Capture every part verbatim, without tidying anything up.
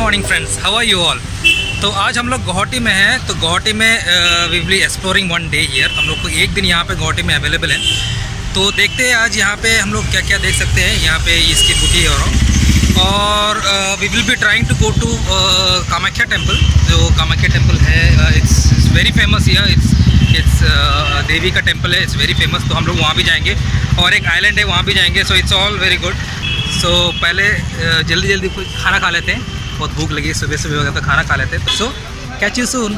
Morning friends, how are you all. तो आज हम लोग गुवाहाटी में हैं। तो गुवाहाटी में we will be exploring one day here. हम लोग को एक दिन यहाँ पे गुवाहाटी में अवेलेबल है, तो देखते हैं आज यहाँ पे हम लोग क्या क्या देख सकते हैं। यहाँ पे इसकी बूटी है और we will be trying to go to Kamakhya temple. जो कामाख्या टेम्पल है it's it's very famous here, it's it's देवी का टेम्पल है, इट्स वेरी फेमस। तो हम लोग वहाँ भी जाएंगे और एक आइलैंड है वहाँ भी जाएंगे। So it's all very good. So so, पहले जल्दी जल्दी कुछ खाना खा लेते हैं, बहुत भूख लगी सुबह सुबह वगैरह, तो खाना खा लेते हैं। So catch you soon.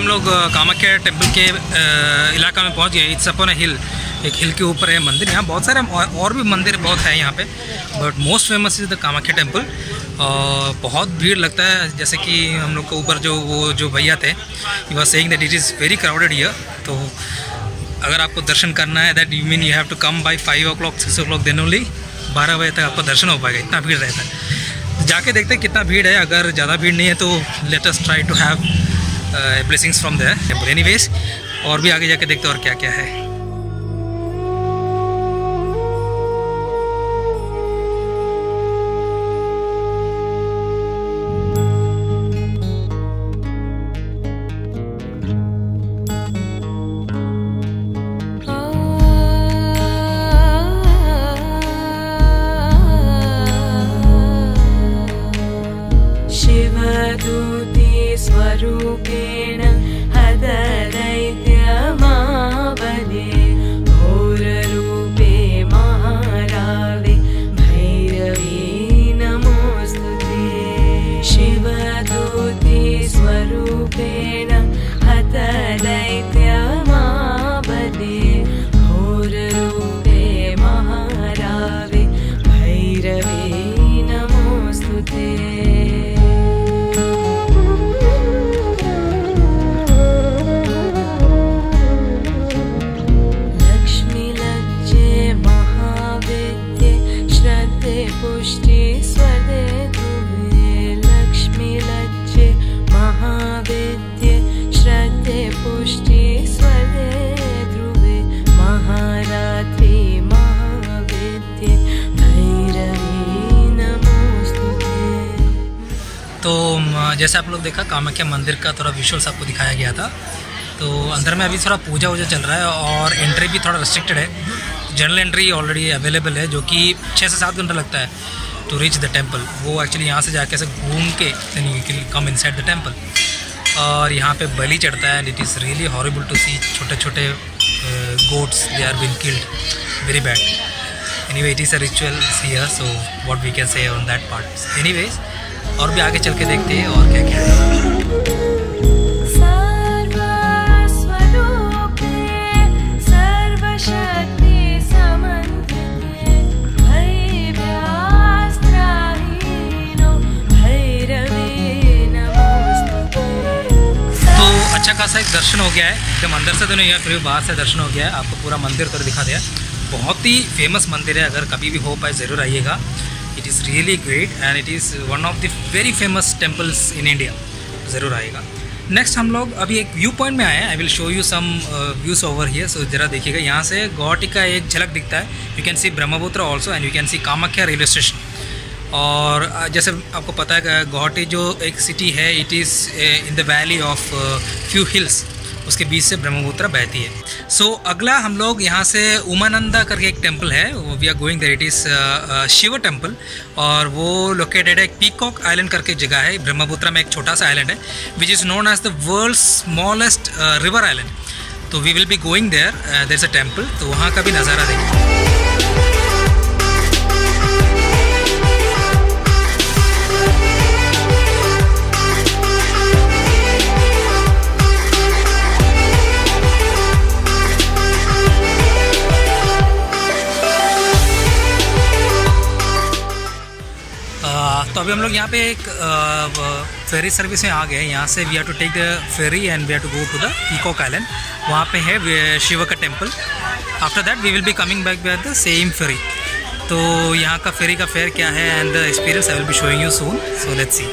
हम लोग कामाख्या टेम्पल के इलाका में पहुंच गए। इट्स अपन हिल, एक हिल के ऊपर है मंदिर। यहाँ बहुत सारे और भी मंदिर बहुत हैं यहाँ पे, but most famous is the Kamakhya temple. और बहुत भीड़ लगता है, जैसे कि हम लोग के ऊपर जो वो जो भैया थे you are saying that it is very crowded here. तो अगर आपको दर्शन करना है that you mean you have to come by five o'clock six o'clock then only बारह बजे तक आपका दर्शन हो पाएगा। इतना भीड़ रहता है। जाके देखते हैं कितना भीड़ है। अगर ज़्यादा भीड़ नहीं है तो latest try to have blessings from the temple. Anyways और भी आगे जाके देखते हैं और क्या क्या है। स्वरूपेण हदरैत्यमा बले घोररूपे महारावे भैरवी नमोस्तुते। शिवदूते स्वरूपेण हदरैत्यमा बले घोररूपे महारावे भैरवी नमोस्तुते। जैसे आप लोग देखा कामाख्या मंदिर का थोड़ा विजुअल्स आपको दिखाया गया था। तो अंदर में अभी थोड़ा पूजा वूजा चल रहा है और एंट्री भी थोड़ा रिस्ट्रिक्टेड है। जनरल एंट्री ऑलरेडी अवेलेबल है, जो कि छः से सात घंटा लगता है टू रीच द टेम्पल। वो एक्चुअली यहाँ से जाके ऐसे घूम के then you can come inside the temple. और यहाँ पे बलि चढ़ता है and it is really horrible to see. छोटे छोटे goats they are being killed, very bad. Anyway it is a ritual here, so what we can say on that part. Anyways और भी आगे चल के देखते हैं और क्या क्या है। तो अच्छा खासा एक दर्शन हो गया है, एकदम अंदर से तो नहीं है फिर भी बाहर से दर्शन हो गया है। आपको पूरा मंदिर तो दिखा दिया। बहुत ही फेमस मंदिर है, अगर कभी भी हो पाए ज़रूर आइएगा। It is really great and it is one of the very famous temples in India. ज़रूर आएगा। नेक्स्ट हम लोग अभी एक व्यू पॉइंट में आए हैं। I will show you some views over here. So ज़रा देखिएगा, यहाँ से गुवाहाटी का एक झलक दिखता है। You can see Brahmaputra also and you can see Kamakhya railway station. और जैसे आपको पता है गुवाहाटी जो एक सिटी है it is in the valley of few hills, उसके बीच से ब्रह्मपुत्र बहती है। सो so, अगला हम लोग यहाँ से उमानंदा करके एक टेम्पल है, we are going there. It is Shiva temple और वो लोकेटेड है पीकॉक आइलैंड करके जगह है। ब्रह्मपुत्र में एक छोटा सा आइलैंड है which is known as the world smallest river island. तो we will be going there, there is a temple. तो वहाँ का भी नज़ारा देखें। अभी हम लोग यहाँ पे एक फेरी सर्विस में आ गए। यहाँ से we have to take the ferry and we have to go to the peacock island. वहाँ पे है शिवा का temple. After that we will be coming back by the same ferry. तो यहाँ का फेरी का फेयर क्या है and the experience I will be showing you soon, so let's see.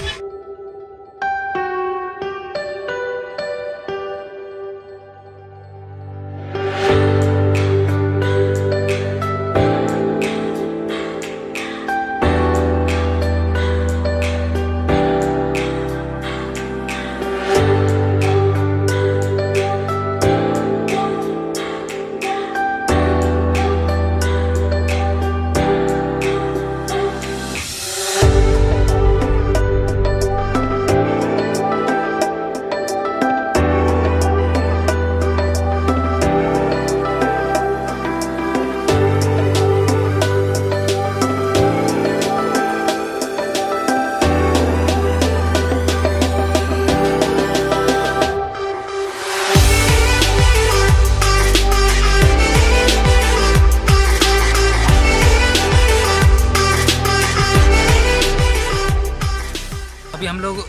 अभी हम लोग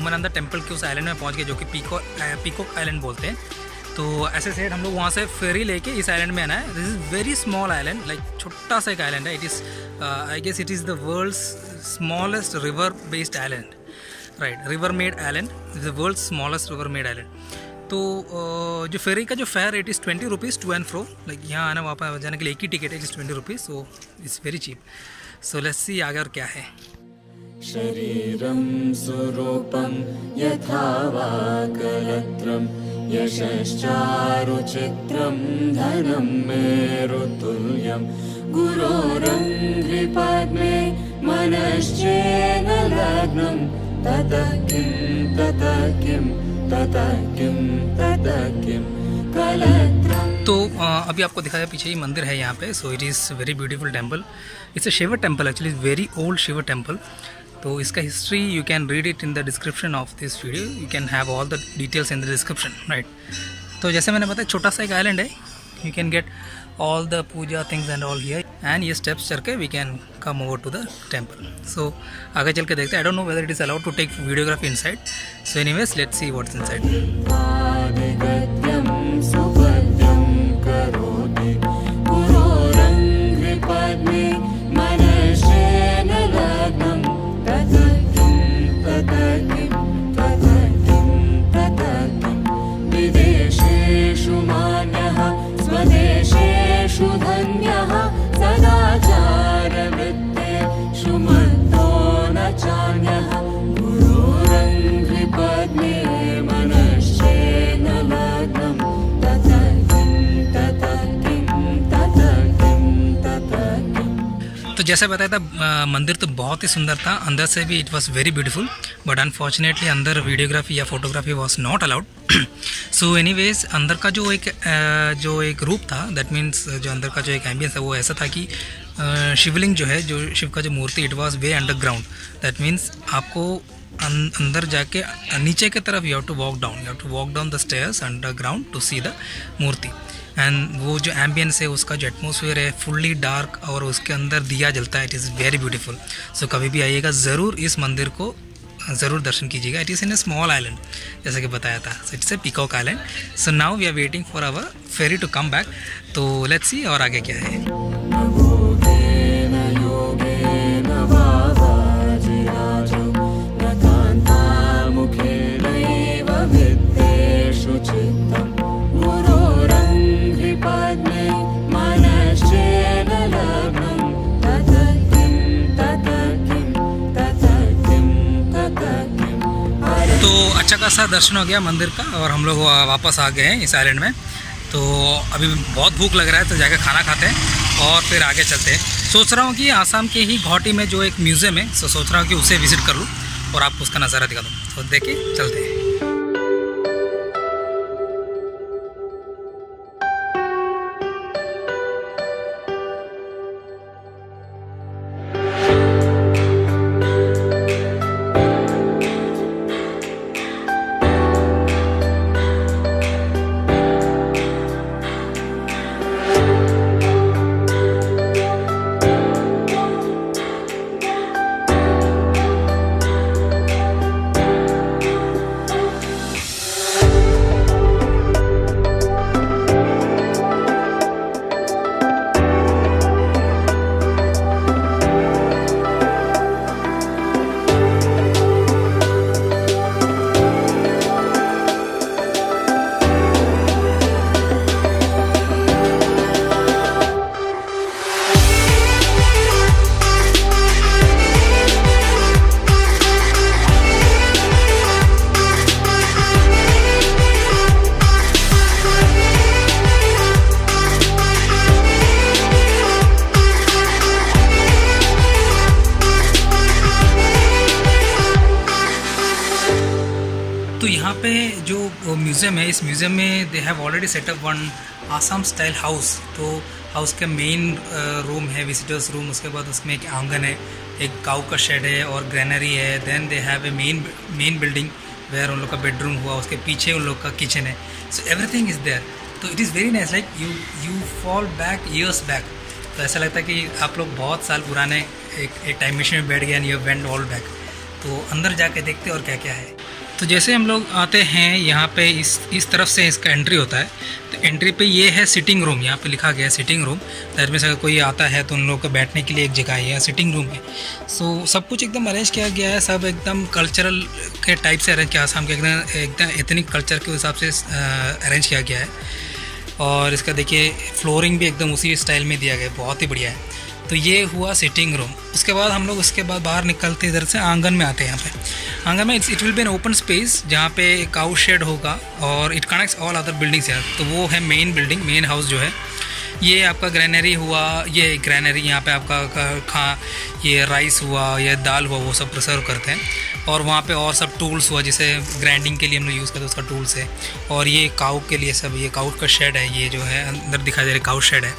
उमानंदा टेम्पल के उस आइलैंड में पहुंच गए जो कि पीको पीकॉक आइलैंड बोलते हैं। तो ऐसे से हम लोग वहां से फेरी लेके इस आइलैंड में आना है। This is very small island, like छोटा सा एक आइलैंड है। It is I guess it is the world's smallest river based island, right. River made island is the world's smallest river made island. तो uh, जो ferry का जो fare rate is twenty rupees to and fro, like यहाँ आना वहाँ जाने के लिए एक ही टिकट है, it is twenty rupees. So it's very cheap. So let's see आगे और क्या है। शरीरं सुरूपं यथा वाकलत्रं यशश्चारुचित्रं धनं मेरुतुल्यं गुरोरङ्घ्रिपद्मे मनश्चेन लग्नं ततः किं ततः किं ततः किं ततः किं कलत्रम्। तो अभी आपको दिखाया पीछे ही मंदिर है यहाँ पे। So it is very beautiful temple. It's a Shiva temple, actually is very old Shiva temple. तो इसका history you can read it in the description of this video. You can have all the details in the description, right. तो जैसे मैंने बताया छोटा सा एक island है। You can get all the puja things and all here, and ये steps चढ़ के we can come over to the temple. So आगे चल के देखते हैं। I don't know whether it is allowed to take videography inside. So anyways let's see what's inside. तो जैसे बताया था मंदिर तो बहुत ही सुंदर था, अंदर से भी it was very beautiful, but unfortunately अंदर वीडियोग्राफी या photography was not allowed. So anyways अंदर का जो एक जो एक रूप था, दैट मीन्स जो अंदर का जो एक एम्बियंस है वो ऐसा था कि शिवलिंग जो है, जो शिव का जो मूर्ति, it was way underground. That means आपको अंदर जाके नीचे की तरफ you have to walk down, you have to walk down the stairs underground to see the Murthy. And वो जो एम्बियंस है, उसका जो एटमोसफियर है फुल्ली डार्क और उसके अंदर दिया जलता है, it is very beautiful. So कभी भी आइएगा, ज़रूर इस मंदिर को ज़रूर दर्शन कीजिएगा। It is in a small island जैसा कि बताया था। So it's a peacock island. So now we are waiting for our ferry to come back. तो लेट्स सी और आगे क्या है। अच्छा खासा दर्शन हो गया मंदिर का और हम लोग वापस आ गए हैं इस आइलैंड में। तो अभी बहुत भूख लग रहा है, तो जाकर खाना खाते हैं और फिर आगे चलते हैं। सोच रहा हूँ कि आसाम के ही गुवाहाटी में जो एक म्यूज़ियम है, सो सोच रहा हूँ कि उसे विज़िट कर लूँ और आपको उसका नज़ारा दिखा दूँ। तो देखिए चलते हैं। तो यहाँ पे जो म्यूज़ियम है, इस म्यूज़ियम में they have already setup one Assam style house. तो हाउस का मेन रूम है विजिटर्स रूम, उसके बाद उसमें एक आंगन है, एक काऊ का शेड है और ग्रेनरी है। Then they have a main main building where उन लोग का बेडरूम हुआ, उसके पीछे उन लोग का किचन है। So everything is there. तो it is very nice, like you you fall back years back. तो ऐसा लगता है कि आप लोग बहुत साल पुराने एक एक टाइम मशीन में बैठ गए and you went all back. तो अंदर जाके देखते और क्या क्या है। तो जैसे हम लोग आते हैं यहाँ पे, इस इस तरफ से इसका एंट्री होता है। तो एंट्री पे ये है सिटिंग रूम, यहाँ पे लिखा गया है सिटिंग रूम। दैट मीन्स अगर कोई आता है तो उन लोग को बैठने के लिए एक जगह है सिटिंग रूम है। सो सब कुछ एकदम अरेंज किया गया है, सब एकदम कल्चरल के टाइप से अरेंज किया, आसाम के एकदम एकदम एथनिक कल्चर के हिसाब से अरेंज किया गया है। और इसका देखिए फ्लोरिंग भी एकदम उसी स्टाइल में दिया गया है, बहुत ही बढ़िया है। तो ये हुआ सिटिंग रूम। उसके बाद हम लोग उसके बाद बाहर निकलते इधर से आंगन में आते हैं। यहाँ पे आंगन में it will be an open space जहाँ पे काउ शेड होगा और it connects all other buildings है। तो वो है मेन बिल्डिंग, मेन हाउस जो है। ये आपका ग्रेनरी हुआ, ये ग्रेनरी यहाँ पे आपका खा ये राइस हुआ, ये दाल हुआ, वो सब प्रिसर्व करते हैं। और वहाँ पे और सब टूल्स हुआ, जैसे ग्राइंडिंग के लिए हम लोग यूज़ करते हैं उसका टूल्स है। और ये काउ के लिए सब, ये काउ का शेड है, ये जो है अंदर दिखाई दे रहा है काउ शेड है।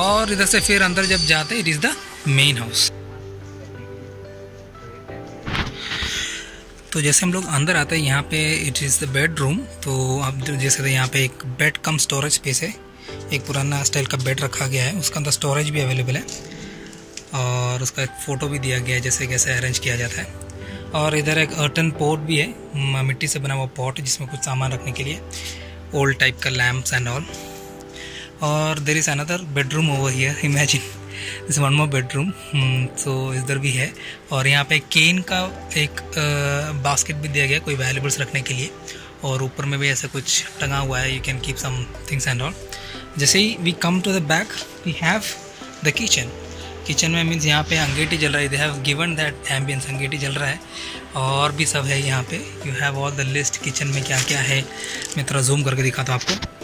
और इधर से फिर अंदर जब जाते हैं it is the main house. तो जैसे हम लोग अंदर आते हैं यहाँ पे इट इज़ द बेडरूम। तो आप जैसे यहाँ पे एक बेड कम स्टोरेज स्पेस है, एक पुराना स्टाइल का बेड रखा गया है, उसका अंदर स्टोरेज भी अवेलेबल है। और उसका एक फ़ोटो भी दिया गया है जैसे कैसे अरेंज किया जाता है। और इधर एक अर्टन पॉट भी है, मिट्टी से बना हुआ पॉट जिसमें कुछ सामान रखने के लिए, ओल्ड टाइप का लैम्प्स एंड ऑल। और there is another bedroom over here, imagine this one more bedroom. So इधर भी है। और यहाँ पे केन का एक बास्केट भी दिया गया कोई वैल्यूबल्स रखने के लिए। और ऊपर में भी ऐसा कुछ टंगा हुआ है, you can keep some things and all. जैसे ही we come to the back we have the kitchen. Kitchen में मीन्स यहाँ पे अंगेटी जल रहा है, they have given that ambience, अंगेटी जल रहा है। और भी सब है यहाँ पे, you have all the list kitchen में क्या क्या है। मैं थोड़ा जूम करके दिखाता हूँ आपको।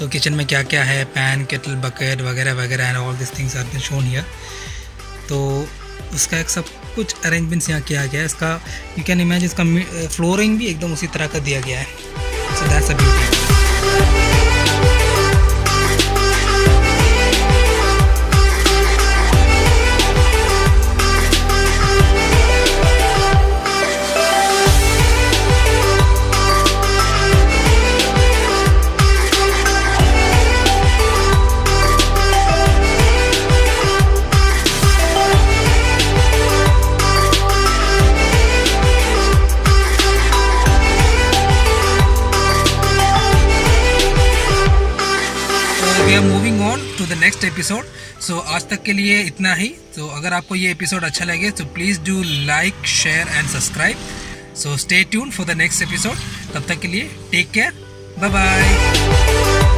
तो किचन में क्या क्या है, पैन केटल बकेट वगैरह वगैरह and all this things are been shown here. तो उसका एक सब कुछ अरेंजमेंट्स यहाँ किया गया है। इसका यू कैन इमेजिन इसका फ्लोरिंग भी एकदम उसी तरह का दिया गया है। So that's a moving on to the next episode. सो आज तक के लिए इतना ही। तो so, अगर आपको ये एपिसोड अच्छा लगे तो please do like share and subscribe. So stay tune for the next episode. तब तक के लिए टेक केयर, बाय बाय।